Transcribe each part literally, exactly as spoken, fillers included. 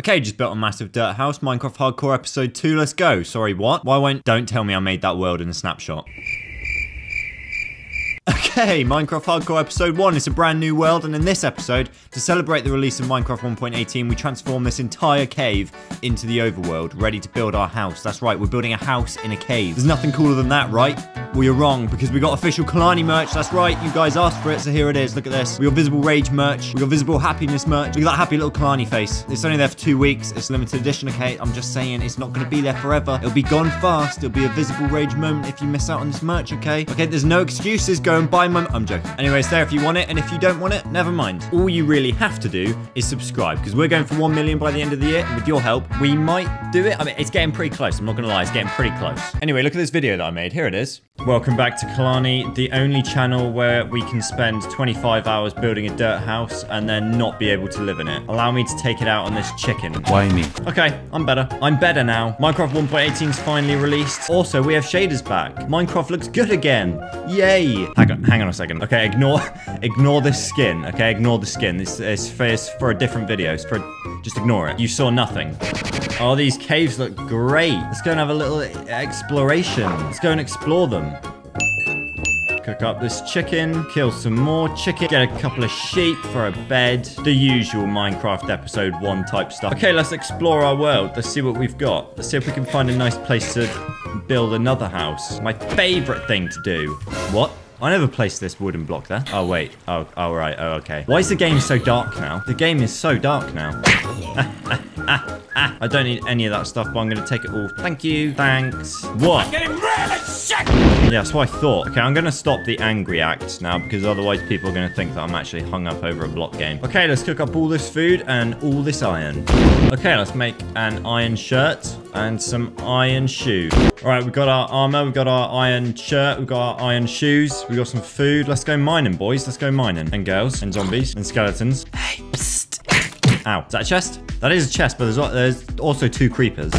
Okay, just built a massive dirt house. Minecraft Hardcore episode two, let's go. Sorry, what? Why won't- Don't tell me I made that world in a snapshot. Okay, Minecraft Hardcore episode one. It's a brand new world, and in this episode, to celebrate the release of Minecraft one point eighteen, we transform this entire cave into the overworld, ready to build our house. That's right, we're building a house in a cave. There's nothing cooler than that, right? Well, you're wrong, because we got official Kolanii merch. That's right, you guys asked for it, so here it is. Look at this. We got Visible Rage merch. We got Visible Happiness merch. Look at that happy little Kolanii face. It's only there for two weeks. It's limited edition, okay? I'm just saying, it's not going to be there forever. It'll be gone fast. It'll be a Visible Rage moment if you miss out on this merch, okay? Okay, there's no excuses. Go and buy my... I'm joking. Anyway, it's there if you want it, and if you don't want it, never mind. All you really have to do is subscribe, because we're going for one million by the end of the year, and with your help, we might do it. I mean, it's getting pretty close. I'm not going to lie. It's getting pretty close. Anyway, look at this video that I made. Here it is. Welcome back to Kolanii, the only channel where we can spend twenty-five hours building a dirt house and then not be able to live in it. Allow me to take it out on this chicken. Why me? Okay, I'm better. I'm better now. Minecraft one point eighteen's finally released. Also, we have shaders back. Minecraft looks good again. Yay! Hang on, hang on a second. Okay, ignore, ignore this skin. Okay, ignore the skin. This is for, for a different video. It's for, just ignore it. You saw nothing. Oh, these caves look great. Let's go and have a little exploration. Let's go and explore them. Cook up this chicken, kill some more chicken, get a couple of sheep for a bed. The usual Minecraft episode one type stuff. Okay, let's explore our world. Let's see what we've got. Let's see if we can find a nice place to build another house. My favorite thing to do. What? I never placed this wooden block there. Oh, wait. Oh, all right. Oh, okay. Why is the game so dark now? The game is so dark now. I don't need any of that stuff, but I'm going to take it all. Thank you. Thanks. What? I'm getting really sick! Yeah, that's what I thought. Okay, I'm going to stop the angry act now, because otherwise people are going to think that I'm actually hung up over a block game. Okay, let's cook up all this food and all this iron. Okay, let's make an iron shirt and some iron shoes. All right, we've got our armor, we've got our iron shirt, we've got our iron shoes, we've got some food. Let's go mining, boys. Let's go mining. And girls, and zombies, and skeletons. Hey, psst. Ow. Is that a chest? That is a chest, but there's, there's also two creepers.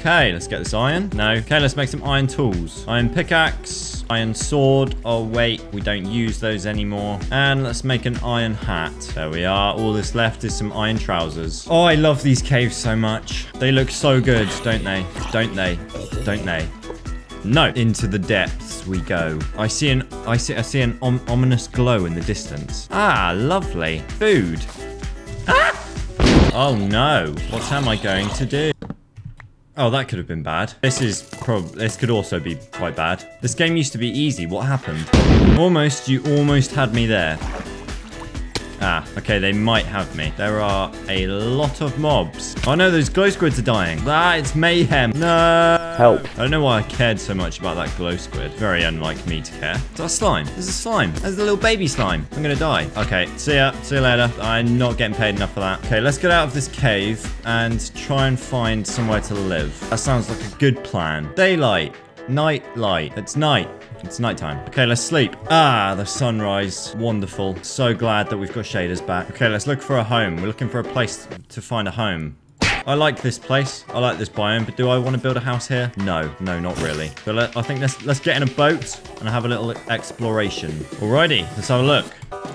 Okay, let's get this iron. No. Okay, let's make some iron tools. Iron pickaxe, iron sword. Oh, wait, we don't use those anymore. And let's make an iron hat. There we are. All that's left is some iron trousers. Oh, I love these caves so much. They look so good, don't they? Don't they? Don't they? No. Into the depths we go. I see an I see I see an om ominous glow in the distance. Ah, lovely. Food. Ah! Oh no. What am I going to do? Oh, that could have been bad. This is probably, this could also be quite bad. This game used to be easy. What happened? Almost, you almost had me there. Ah, okay, they might have me. There are a lot of mobs. Oh no, those glow squids are dying. Ah, it's mayhem. No. Help. I don't know why I cared so much about that glow squid. Very unlike me to care. Is that a slime? There's a slime. There's a little baby slime. I'm gonna die. Okay, see ya. See you later. I'm not getting paid enough for that. Okay, let's get out of this cave and try and find somewhere to live. That sounds like a good plan. Daylight. Night light. It's night. It's nighttime. Okay, let's sleep. Ah, the sunrise. Wonderful. So glad that we've got shaders back. Okay, let's look for a home. We're looking for a place to find a home. I like this place. I like this biome, but do I want to build a house here? No. No, not really. But let, I think let's, let's get in a boat and have a little exploration. Alrighty, let's have a look.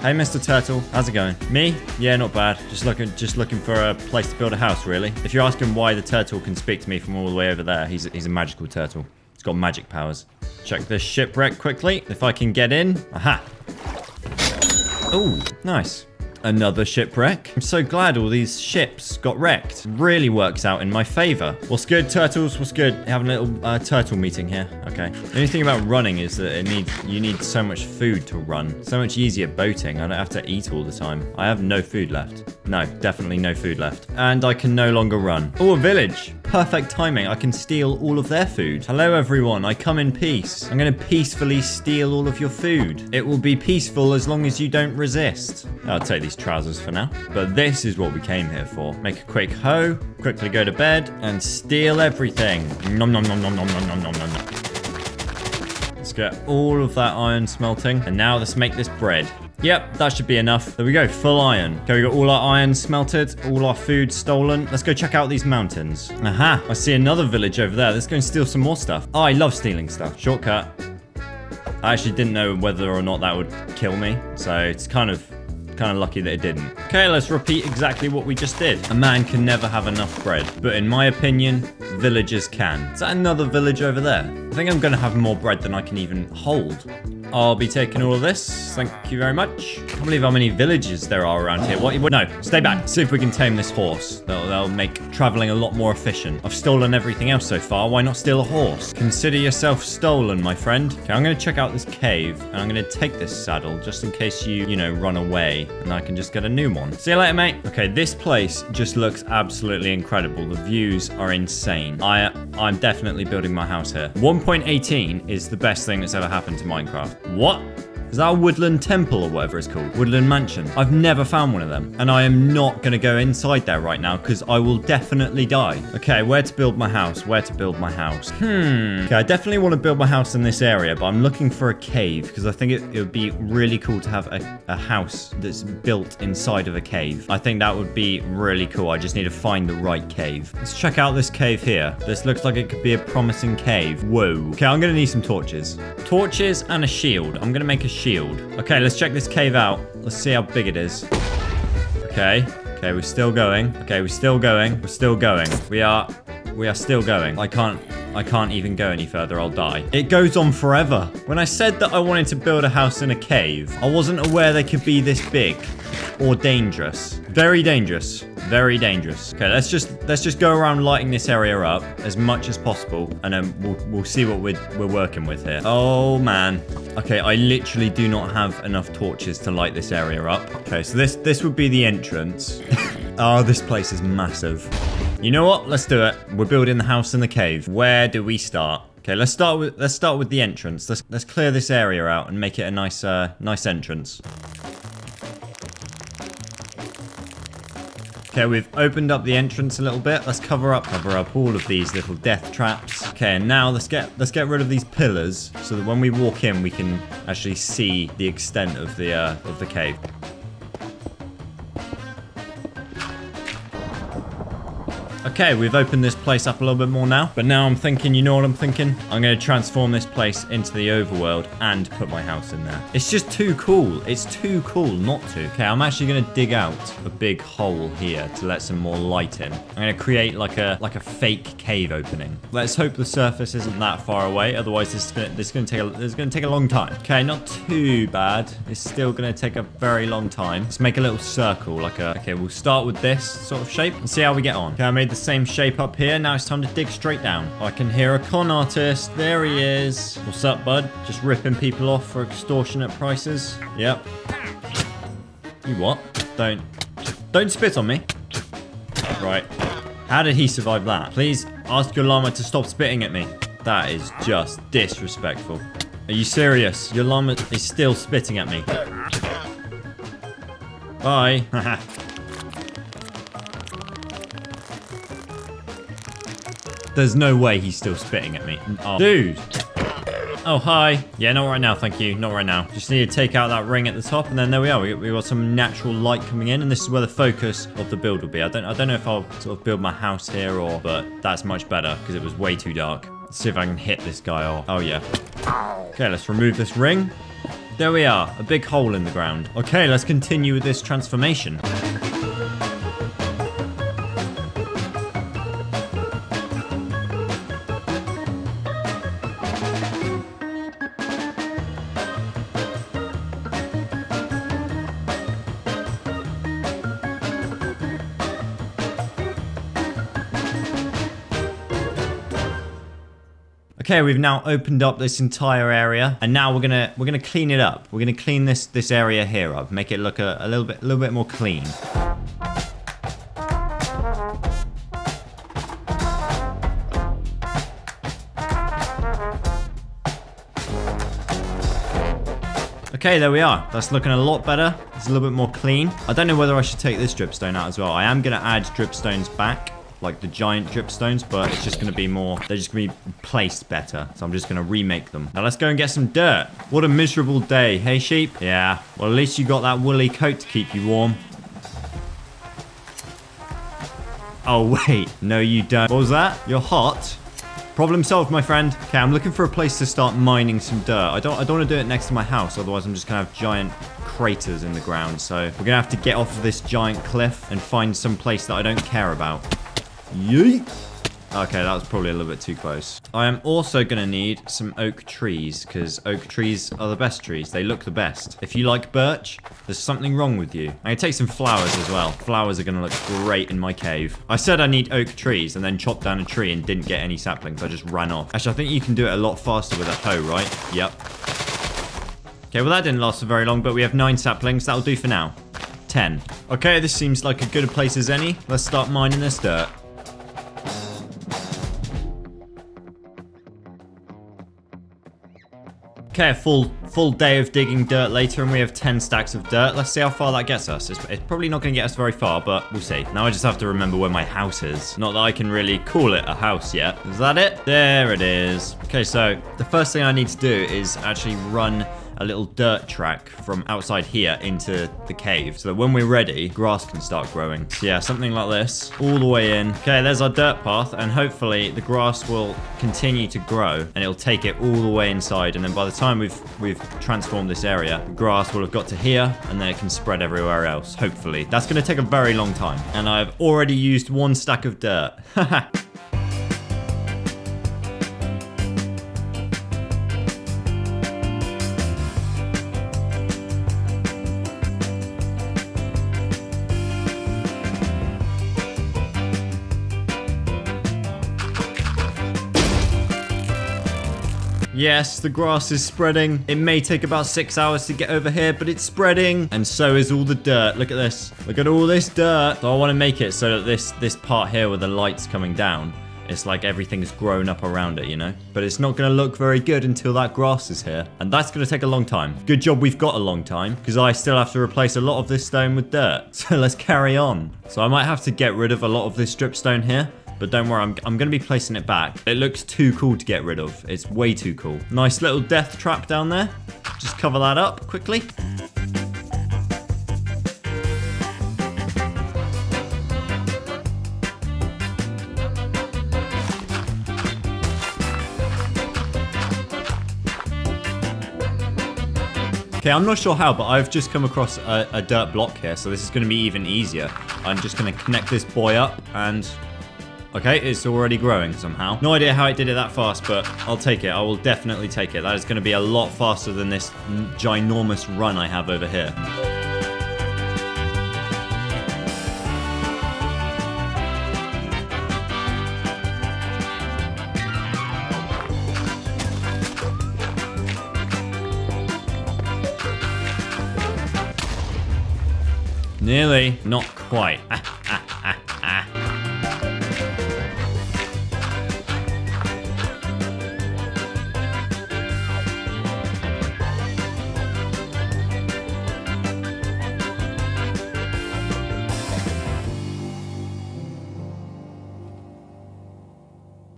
Hey, Mister Turtle. How's it going? Me? Yeah, not bad. Just looking just looking for a place to build a house, really. If you're asking why the turtle can speak to me from all the way over there, he's, he's a magical turtle. It's got magic powers. Check this shipwreck quickly. If I can get in. Aha. Oh, nice. Another shipwreck. I'm so glad all these ships got wrecked. Really works out in my favor. What's good, turtles? What's good? Having a little uh, turtle meeting here. Okay. The only thing about running is that it needs, you need so much food to run. So much easier boating. I don't have to eat all the time. I have no food left. No, definitely no food left. And I can no longer run. Oh, a village. Perfect timing. I can steal all of their food. Hello, everyone. I come in peace. I'm going to peacefully steal all of your food. It will be peaceful as long as you don't resist. I'll take these trousers for now. But this is what we came here for. Make a quick hoe, quickly go to bed, and steal everything. Nom nom nom nom nom nom nom nom nom. Let's get all of that iron smelting. And now let's make this bread. Yep, that should be enough. There we go, full iron. Okay, we got all our iron smelted, all our food stolen. Let's go check out these mountains. Aha, I see another village over there. Let's go and steal some more stuff. Oh, I love stealing stuff. Shortcut. I actually didn't know whether or not that would kill me, so it's kind of Kind of lucky that it didn't. Okay, let's repeat exactly what we just did. A man can never have enough bread, but in my opinion, villagers can. Is that another village over there? I think I'm gonna have more bread than I can even hold. I'll be taking all of this. Thank you very much. I can't believe how many villages there are around here. What? No, stay back. See if we can tame this horse. That'll, that'll make traveling a lot more efficient. I've stolen everything else so far. Why not steal a horse? Consider yourself stolen, my friend. Okay, I'm gonna check out this cave, and I'm gonna take this saddle just in case you, you know, run away, and I can just get a new one. See you later, mate. Okay, this place just looks absolutely incredible. The views are insane. I, I'm definitely building my house here. one point eighteen is the best thing that's ever happened to Minecraft. What? Is that a woodland temple or whatever it's called? Woodland mansion. I've never found one of them. And I am not going to go inside there right now because I will definitely die. Okay, where to build my house? Where to build my house? Hmm. Okay, I definitely want to build my house in this area, but I'm looking for a cave because I think it, it would be really cool to have a, a house that's built inside of a cave. I think that would be really cool. I just need to find the right cave. Let's check out this cave here. This looks like it could be a promising cave. Whoa. Okay, I'm going to need some torches. Torches and a shield. I'm going to make a shield. Shield. Okay, let's check this cave out. Let's see how big it is. Okay. Okay, we're still going. Okay, we're still going. We're still going. We are... We are still going. I can't... I can't even go any further. I'll die. It goes on forever. When I said that I wanted to build a house in a cave, I wasn't aware they could be this big. Or dangerous. Very dangerous. Very dangerous. Okay, let's just let's just go around lighting this area up as much as possible, and then we'll we'll see what we're we're working with here. Oh man. Okay, I literally do not have enough torches to light this area up. Okay, so this this would be the entrance. Oh, this place is massive. You know what? Let's do it. We're building the house in the cave. Where do we start? Okay, let's start with let's start with the entrance. Let's let's clear this area out and make it a nice uh nice entrance. Okay, we've opened up the entrance a little bit. Let's cover up, cover up all of these little death traps. Okay, and now let's get let's get rid of these pillars so that when we walk in, we can actually see the extent of the uh, of the cave. Okay, we've opened this place up a little bit more now, but now I'm thinking, you know what I'm thinking? I'm going to transform this place into the overworld and put my house in there. It's just too cool. It's too cool not to. Okay, I'm actually going to dig out a big hole here to let some more light in. I'm going to create like a like a fake cave opening. Let's hope the surface isn't that far away, otherwise this is going to, this is going to take a, this is going to take a long time. Okay, not too bad. It's still going to take a very long time. Let's make a little circle, like a... Okay, we'll start with this sort of shape and see how we get on. Okay, I made the same shape up here. Now it's time to dig straight down. I can hear a con artist. There he is. What's up, bud? Just ripping people off for extortionate prices. Yep. You what? Don't. Don't spit on me. Right. How did he survive that? Please ask your llama to stop spitting at me. That is just disrespectful. Are you serious? Your llama is still spitting at me. Bye. Haha. There's no way he's still spitting at me. Oh, dude. Oh, hi. Yeah, not right now, thank you. Not right now. Just need to take out that ring at the top, and then there we are. We, we got some natural light coming in, and this is where the focus of the build will be. I don't, I don't know if I'll sort of build my house here or, but that's much better because it was way too dark. Let's see if I can hit this guy off. Oh, yeah. Okay, let's remove this ring. There we are. A big hole in the ground. Okay, let's continue with this transformation. Okay, we've now opened up this entire area, and now we're gonna we're gonna clean it up. We're gonna clean this this area here up, make it look a, a little bit a little bit more clean. Okay, there we are. That's looking a lot better. It's a little bit more clean. I don't know whether I should take this dripstone out as well. I am gonna add dripstones back, like the giant dripstones, but it's just going to be more, they're just going to be placed better. So I'm just going to remake them. Now let's go and get some dirt. What a miserable day. Hey, sheep? Yeah. Well, at least you got that woolly coat to keep you warm. Oh, wait. No, you don't. What was that? You're hot? Problem solved, my friend. Okay, I'm looking for a place to start mining some dirt. I don't, I don't want to do it next to my house, otherwise I'm just going to have giant... craters in the ground, so we're gonna have to get off of this giant cliff and find some place that I don't care about. Yeet! Okay, that was probably a little bit too close. I am also gonna need some oak trees, because oak trees are the best trees. They look the best. If you like birch, there's something wrong with you. I'm gonna take some flowers as well. Flowers are gonna look great in my cave. I said I need oak trees and then chopped down a tree and didn't get any saplings. I just ran off. Actually, I think you can do it a lot faster with a hoe, right? Yep. Okay, well that didn't last for very long, but we have nine saplings. That'll do for now. Ten. Okay, this seems like a good a place as any. Let's start mining this dirt. Okay, a full, full day of digging dirt later, and we have ten stacks of dirt. Let's see how far that gets us. It's, it's probably not going to get us very far, but we'll see. Now I just have to remember where my house is. Not that I can really call it a house yet. Is that it? There it is. Okay, so the first thing I need to do is actually run a little dirt track from outside here into the cave, so that when we're ready, grass can start growing. So yeah, something like this, all the way in. Okay, there's our dirt path, and hopefully the grass will continue to grow, and it'll take it all the way inside, and then by the time we've we've transformed this area, the grass will have got to here, and then it can spread everywhere else, hopefully. That's gonna take a very long time, and I've already used one stack of dirt. Haha. Yes, the grass is spreading. It may take about six hours to get over here, but it's spreading. And so is all the dirt. Look at this. Look at all this dirt. So I want to make it so that this, this part here with the lights coming down, it's like everything's grown up around it, you know? But it's not going to look very good until that grass is here. And that's going to take a long time. Good job we've got a long time, because I still have to replace a lot of this stone with dirt. So let's carry on. So I might have to get rid of a lot of this strip stone here. But don't worry, I'm, I'm going to be placing it back. It looks too cool to get rid of. It's way too cool. Nice little death trap down there. Just cover that up quickly. Okay, I'm not sure how, but I've just come across a, a dirt block here, so this is going to be even easier. I'm just going to connect this boy up and... Okay, it's already growing somehow. No idea how it did it that fast, but I'll take it. I will definitely take it. That is going to be a lot faster than this ginormous run I have over here. Nearly. Not quite. Ah, ah, ah.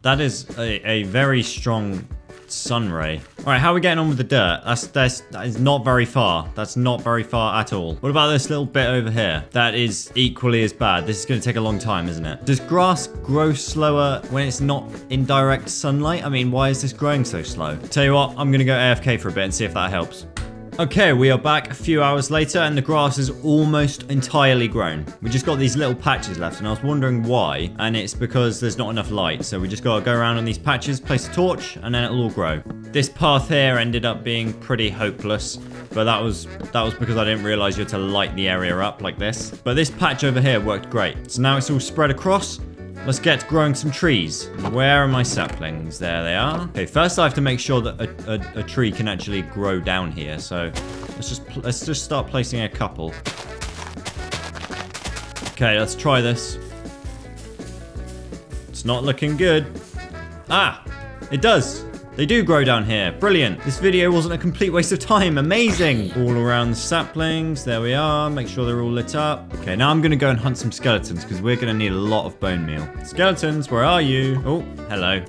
That is a, a very strong sun ray. All right, how are we getting on with the dirt? That's, that's, that is not very far. That's not very far at all. What about this little bit over here? That is equally as bad. This is going to take a long time, isn't it? Does grass grow slower when it's not in direct sunlight? I mean, why is this growing so slow? Tell you what, I'm going to go A F K for a bit and see if that helps. Okay, we are back a few hours later, and the grass is almost entirely grown. We just got these little patches left, and I was wondering why, and it's because there's not enough light. So we just gotta go around on these patches, place a torch, and then it'll all grow. This path here ended up being pretty hopeless, but that was that was because I didn't realize you had to light the area up like this. But this patch over here worked great. So now it's all spread across. Let's get growing some trees. Where are my saplings? There they are. Okay, first I have to make sure that a, a, a tree can actually grow down here. So let's just let's just start placing a couple. Okay, let's try this. It's not looking good. Ah, it does. They do grow down here. Brilliant. This video wasn't a complete waste of time. Amazing. All around the saplings. There we are. Make sure they're all lit up. Okay, now I'm going to go and hunt some skeletons because we're going to need a lot of bone meal. Skeletons, where are you? Oh, hello.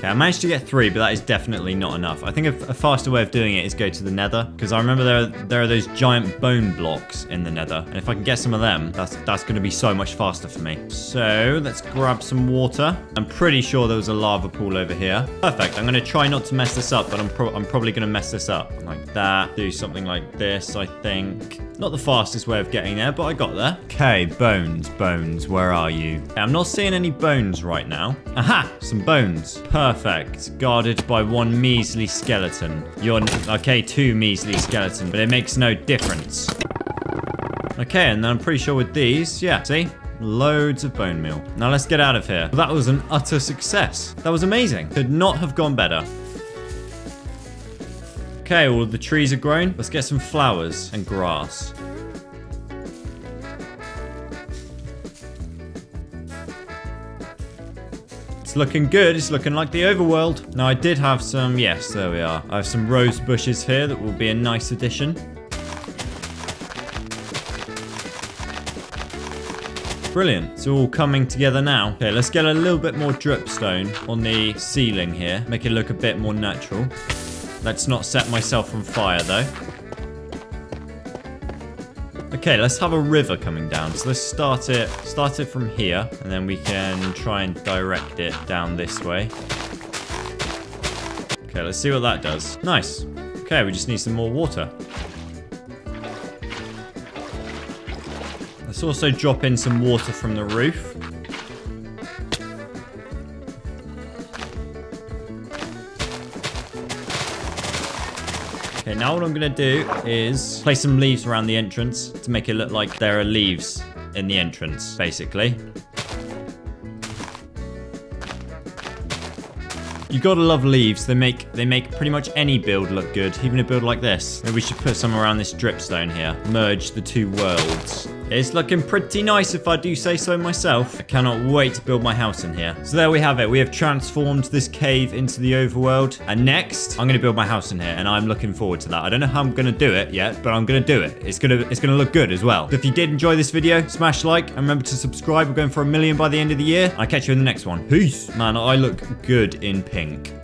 Okay, I managed to get three, but that is definitely not enough. I think a, a faster way of doing it is go to the nether, because I remember there are, there are those giant bone blocks in the nether, and if I can get some of them, that's, that's going to be so much faster for me. So let's grab some water. I'm pretty sure there was a lava pool over here. Perfect. I'm going to try not to mess this up, but I'm, pro I'm probably going to mess this up. Like that. Do something like this, I think. Not the fastest way of getting there, but I got there. Okay, bones, bones, where are you? Okay, I'm not seeing any bones right now. Aha, some bones. Perfect. Guarded by one measly skeleton. You're, okay, two measly skeleton, but it makes no difference. Okay, and then I'm pretty sure with these, yeah, see? Loads of bone meal. Now let's get out of here. That was an utter success. That was amazing. Could not have gone better. Okay, all the trees are grown. Let's get some flowers and grass. It's looking good. It's looking like the overworld. Now I did have some, yes, there we are. I have some rose bushes here that will be a nice addition. Brilliant. It's all coming together now. Okay, let's get a little bit more dripstone on the ceiling here. Make it look a bit more natural. Let's not set myself on fire, though. Okay, let's have a river coming down. So let's start it, start it from here, and then we can try and direct it down this way. Okay, let's see what that does. Nice. Okay, we just need some more water. Let's also drop in some water from the roof. Okay, now what I'm going to do is place some leaves around the entrance to make it look like there are leaves in the entrance, basically. You gotta love leaves. They make they make pretty much any build look good, even a build like this. Maybe we should put some around this dripstone here. Merge the two worlds. It's looking pretty nice if I do say so myself. I cannot wait to build my house in here. So there we have it. We have transformed this cave into the overworld. And next, I'm gonna build my house in here, and I'm looking forward to that. I don't know how I'm gonna do it yet, but I'm gonna do it. It's gonna it's gonna look good as well. So if you did enjoy this video, smash like and remember to subscribe. We're going for a million by the end of the year. I'll catch you in the next one. Peace. Man, I look good in pink.